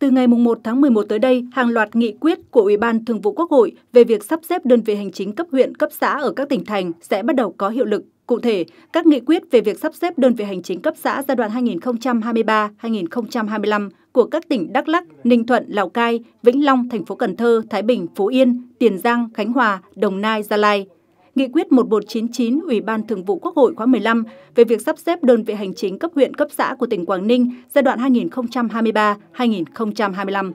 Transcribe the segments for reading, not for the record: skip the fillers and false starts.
Từ ngày 1 tháng 11 tới đây, hàng loạt nghị quyết của Ủy ban Thường vụ Quốc hội về việc sắp xếp đơn vị hành chính cấp huyện, cấp xã ở các tỉnh thành sẽ bắt đầu có hiệu lực. Cụ thể, các nghị quyết về việc sắp xếp đơn vị hành chính cấp xã giai đoạn 2023-2025 của các tỉnh Đắk Lắk, Ninh Thuận, Lào Cai, Vĩnh Long, thành phố Cần Thơ, Thái Bình, Phú Yên, Tiền Giang, Khánh Hòa, Đồng Nai, Gia Lai. Nghị quyết 1199 Ủy ban Thường vụ Quốc hội khóa 15 về việc sắp xếp đơn vị hành chính cấp huyện, cấp xã của tỉnh Quảng Ninh giai đoạn 2023-2025.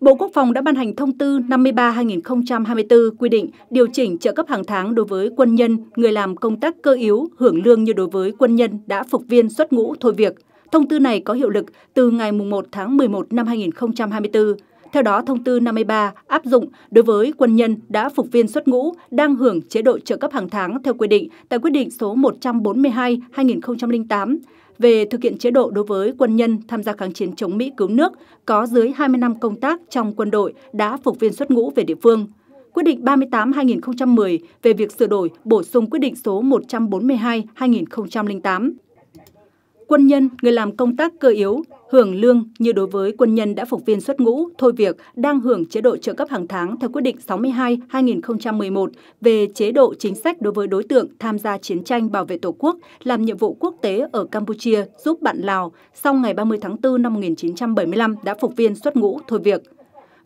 Bộ Quốc phòng đã ban hành thông tư 53/2024 quy định điều chỉnh trợ cấp hàng tháng đối với quân nhân, người làm công tác cơ yếu hưởng lương như đối với quân nhân đã phục viên xuất ngũ thôi việc. Thông tư này có hiệu lực từ ngày 1 tháng 11 năm 2024. Theo đó, thông tư 53 áp dụng đối với quân nhân đã phục viên xuất ngũ đang hưởng chế độ trợ cấp hàng tháng theo quy định tại quyết định số 142/2008 về thực hiện chế độ đối với quân nhân tham gia kháng chiến chống Mỹ cứu nước có dưới 20 năm công tác trong quân đội đã phục viên xuất ngũ về địa phương. Quyết định 38/2010 về việc sửa đổi, bổ sung quyết định số 142/2008. Quân nhân, người làm công tác cơ yếu hưởng lương như đối với quân nhân đã phục viên xuất ngũ, thôi việc, đang hưởng chế độ trợ cấp hàng tháng theo quyết định 62/2011 về chế độ chính sách đối với đối tượng tham gia chiến tranh bảo vệ Tổ quốc, làm nhiệm vụ quốc tế ở Campuchia giúp bạn Lào sau ngày 30 tháng 4 năm 1975 đã phục viên xuất ngũ, thôi việc.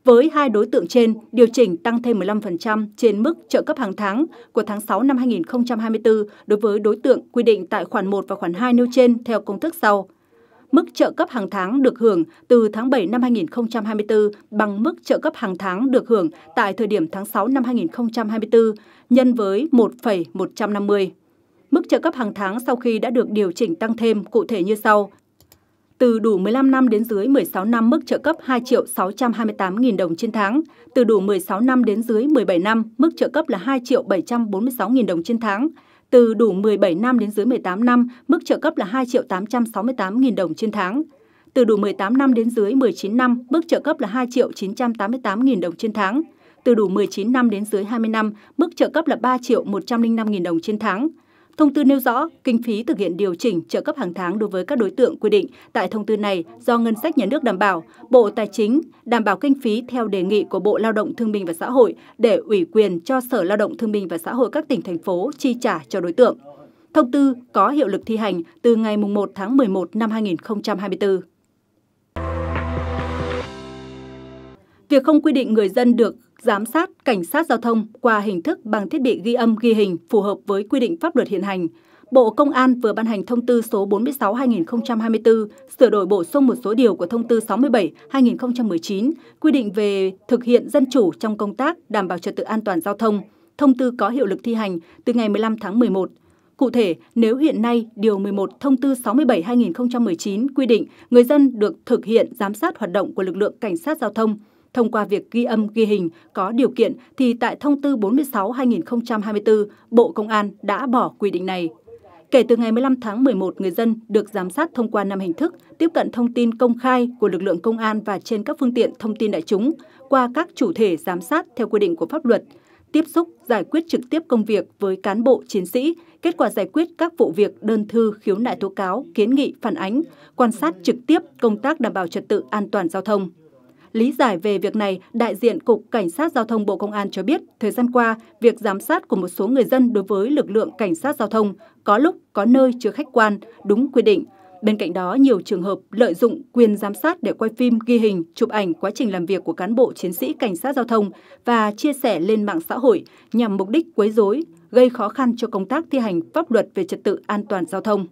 Với hai đối tượng trên, điều chỉnh tăng thêm 15% trên mức trợ cấp hàng tháng của tháng 6 năm 2024 đối với đối tượng quy định tại khoản 1 và khoản 2 nêu trên theo công thức sau. Mức trợ cấp hàng tháng được hưởng từ tháng 7 năm 2024 bằng mức trợ cấp hàng tháng được hưởng tại thời điểm tháng 6 năm 2024 nhân với 1,150. Mức trợ cấp hàng tháng sau khi đã được điều chỉnh tăng thêm cụ thể như sau. Từ đủ 15 năm đến dưới 16 năm mức trợ cấp 2.628.000 đồng trên tháng. Từ đủ 16 năm đến dưới 17 năm mức trợ cấp là 2.746.000 đồng trên tháng. Từ đủ 17 năm đến dưới 18 năm, mức trợ cấp là 2.868.000 đồng trên tháng. Từ đủ 18 năm đến dưới 19 năm, mức trợ cấp là 2.988.000 đồng trên tháng. Từ đủ 19 năm đến dưới 20 năm, mức trợ cấp là 3.105.000 đồng trên tháng. Thông tư nêu rõ, kinh phí thực hiện điều chỉnh trợ cấp hàng tháng đối với các đối tượng quy định tại thông tư này do Ngân sách Nhà nước đảm bảo, Bộ Tài chính đảm bảo kinh phí theo đề nghị của Bộ Lao động Thương binh và Xã hội để ủy quyền cho Sở Lao động Thương binh và Xã hội các tỉnh, thành phố chi trả cho đối tượng. Thông tư có hiệu lực thi hành từ ngày 1 tháng 11 năm 2024. Việc không quy định người dân được giám sát cảnh sát giao thông qua hình thức bằng thiết bị ghi âm ghi hình phù hợp với quy định pháp luật hiện hành. Bộ Công an vừa ban hành thông tư số 46/2024 sửa đổi bổ sung một số điều của thông tư 67/2019 quy định về thực hiện dân chủ trong công tác đảm bảo trật tự an toàn giao thông. Thông tư có hiệu lực thi hành từ ngày 15 tháng 11. Cụ thể, nếu hiện nay Điều 11 Thông tư 67/2019 quy định người dân được thực hiện giám sát hoạt động của lực lượng cảnh sát giao thông thông qua việc ghi âm ghi hình có điều kiện thì tại thông tư 46/2024, Bộ Công an đã bỏ quy định này. Kể từ ngày 15 tháng 11, người dân được giám sát thông qua 5 hình thức tiếp cận thông tin công khai của lực lượng công an và trên các phương tiện thông tin đại chúng qua các chủ thể giám sát theo quy định của pháp luật, tiếp xúc, giải quyết trực tiếp công việc với cán bộ, chiến sĩ, kết quả giải quyết các vụ việc, đơn thư, khiếu nại tố cáo, kiến nghị, phản ánh, quan sát trực tiếp công tác đảm bảo trật tự an toàn giao thông. Lý giải về việc này, đại diện Cục Cảnh sát Giao thông Bộ Công an cho biết, thời gian qua, việc giám sát của một số người dân đối với lực lượng cảnh sát giao thông có lúc, có nơi chưa khách quan, đúng quy định. Bên cạnh đó, nhiều trường hợp lợi dụng quyền giám sát để quay phim, ghi hình, chụp ảnh quá trình làm việc của cán bộ chiến sĩ cảnh sát giao thông và chia sẻ lên mạng xã hội nhằm mục đích quấy rối, gây khó khăn cho công tác thi hành pháp luật về trật tự an toàn giao thông.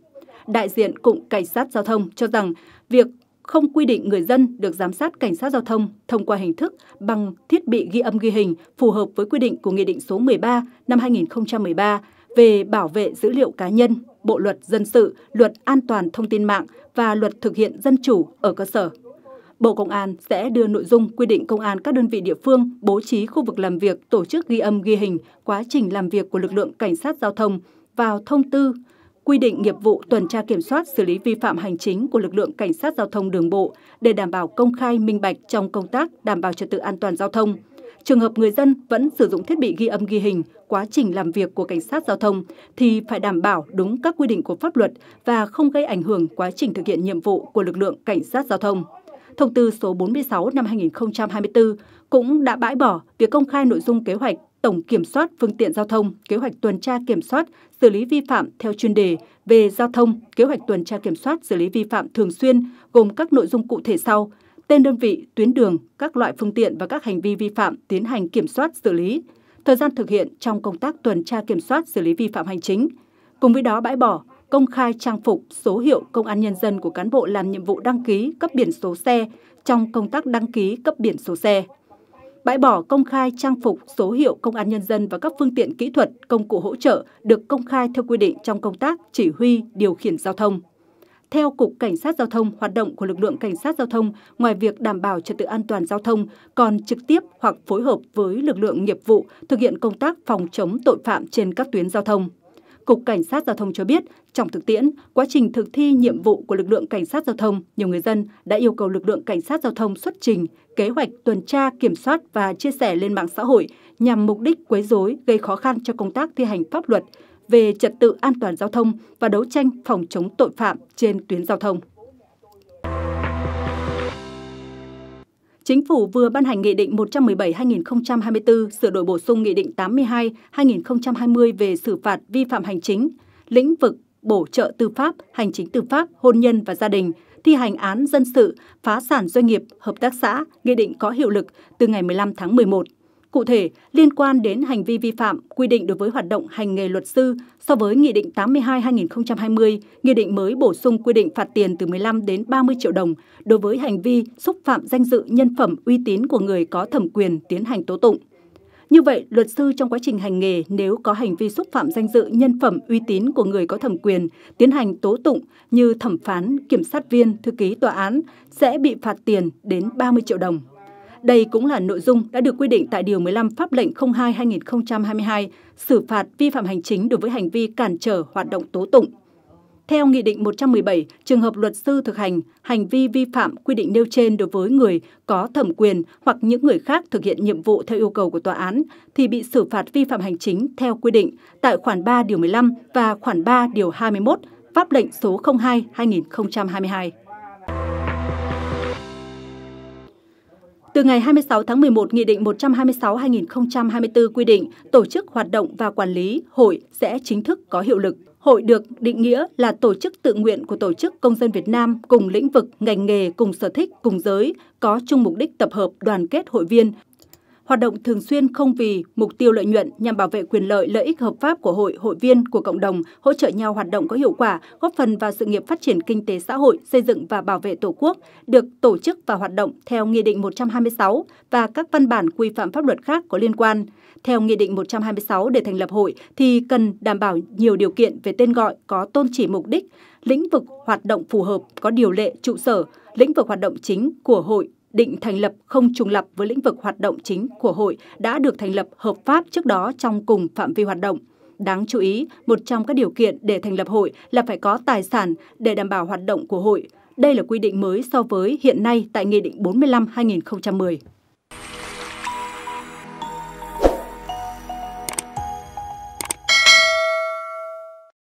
Đại diện Cục Cảnh sát Giao thông cho rằng, việc không quy định người dân được giám sát cảnh sát giao thông thông qua hình thức bằng thiết bị ghi âm ghi hình phù hợp với quy định của Nghị định số 13 năm 2013 về bảo vệ dữ liệu cá nhân, Bộ Luật Dân sự, Luật An toàn Thông tin mạng và Luật Thực hiện Dân chủ ở cơ sở. Bộ Công an sẽ đưa nội dung quy định công an các đơn vị địa phương bố trí khu vực làm việc, tổ chức ghi âm ghi hình quá trình làm việc của lực lượng cảnh sát giao thông vào thông tư quy định nghiệp vụ tuần tra kiểm soát xử lý vi phạm hành chính của lực lượng cảnh sát giao thông đường bộ để đảm bảo công khai minh bạch trong công tác đảm bảo trật tự an toàn giao thông. Trường hợp người dân vẫn sử dụng thiết bị ghi âm ghi hình quá trình làm việc của cảnh sát giao thông thì phải đảm bảo đúng các quy định của pháp luật và không gây ảnh hưởng quá trình thực hiện nhiệm vụ của lực lượng cảnh sát giao thông. Thông tư số 46 năm 2024 cũng đã bãi bỏ việc công khai nội dung kế hoạch tổng kiểm soát phương tiện giao thông, kế hoạch tuần tra kiểm soát, xử lý vi phạm theo chuyên đề về giao thông, kế hoạch tuần tra kiểm soát, xử lý vi phạm thường xuyên gồm các nội dung cụ thể sau: tên đơn vị, tuyến đường, các loại phương tiện và các hành vi vi phạm tiến hành kiểm soát xử lý, thời gian thực hiện trong công tác tuần tra kiểm soát xử lý vi phạm hành chính. Cùng với đó bãi bỏ công khai trang phục, số hiệu công an nhân dân của cán bộ làm nhiệm vụ đăng ký cấp biển số xe trong công tác đăng ký cấp biển số xe. Bãi bỏ công khai trang phục, số hiệu công an nhân dân và các phương tiện kỹ thuật, công cụ hỗ trợ được công khai theo quy định trong công tác chỉ huy, điều khiển giao thông. Theo Cục Cảnh sát Giao thông, hoạt động của lực lượng Cảnh sát Giao thông ngoài việc đảm bảo trật tự an toàn giao thông còn trực tiếp hoặc phối hợp với lực lượng nghiệp vụ thực hiện công tác phòng chống tội phạm trên các tuyến giao thông. Cục Cảnh sát Giao thông cho biết, trong thực tiễn, quá trình thực thi nhiệm vụ của lực lượng Cảnh sát Giao thông, nhiều người dân đã yêu cầu lực lượng Cảnh sát Giao thông xuất trình kế hoạch tuần tra, kiểm soát và chia sẻ lên mạng xã hội nhằm mục đích quấy rối, gây khó khăn cho công tác thi hành pháp luật về trật tự an toàn giao thông và đấu tranh phòng chống tội phạm trên tuyến giao thông. Chính phủ vừa ban hành Nghị định 117/2024 sửa đổi bổ sung Nghị định 82/2020 về xử phạt vi phạm hành chính, lĩnh vực bổ trợ tư pháp, hành chính tư pháp, hôn nhân và gia đình, thi hành án dân sự, phá sản doanh nghiệp, hợp tác xã. Nghị định có hiệu lực từ ngày 15 tháng 11. Cụ thể, liên quan đến hành vi vi phạm quy định đối với hoạt động hành nghề luật sư, so với Nghị định 82/2020, Nghị định mới bổ sung quy định phạt tiền từ 15 đến 30 triệu đồng đối với hành vi xúc phạm danh dự nhân phẩm uy tín của người có thẩm quyền tiến hành tố tụng. Như vậy, luật sư trong quá trình hành nghề nếu có hành vi xúc phạm danh dự nhân phẩm uy tín của người có thẩm quyền tiến hành tố tụng như thẩm phán, kiểm sát viên, thư ký tòa án sẽ bị phạt tiền đến 30 triệu đồng. Đây cũng là nội dung đã được quy định tại Điều 15 Pháp lệnh 02/2022 xử phạt vi phạm hành chính đối với hành vi cản trở hoạt động tố tụng. Theo Nghị định 117, trường hợp luật sư thực hành hành vi vi phạm quy định nêu trên đối với người có thẩm quyền hoặc những người khác thực hiện nhiệm vụ theo yêu cầu của tòa án thì bị xử phạt vi phạm hành chính theo quy định tại khoản 3 Điều 15 và khoản 3 Điều 21 Pháp lệnh số 02/2022. Từ ngày 26 tháng 11, Nghị định 126/2024 quy định tổ chức hoạt động và quản lý hội sẽ chính thức có hiệu lực. Hội được định nghĩa là tổ chức tự nguyện của tổ chức công dân Việt Nam cùng lĩnh vực, ngành nghề, cùng sở thích, cùng giới, có chung mục đích tập hợp đoàn kết hội viên. Hoạt động thường xuyên không vì mục tiêu lợi nhuận nhằm bảo vệ quyền lợi, lợi ích hợp pháp của hội, hội viên, của cộng đồng, hỗ trợ nhau hoạt động có hiệu quả, góp phần vào sự nghiệp phát triển kinh tế xã hội, xây dựng và bảo vệ Tổ quốc, được tổ chức và hoạt động theo Nghị định 126 và các văn bản quy phạm pháp luật khác có liên quan. Theo Nghị định 126, để thành lập hội thì cần đảm bảo nhiều điều kiện về tên gọi, có tôn chỉ mục đích, lĩnh vực hoạt động phù hợp, có điều lệ, trụ sở, lĩnh vực hoạt động chính của hội định thành lập không trùng lập với lĩnh vực hoạt động chính của hội đã được thành lập hợp pháp trước đó trong cùng phạm vi hoạt động. Đáng chú ý, một trong các điều kiện để thành lập hội là phải có tài sản để đảm bảo hoạt động của hội. Đây là quy định mới so với hiện nay tại Nghị định 45/2010.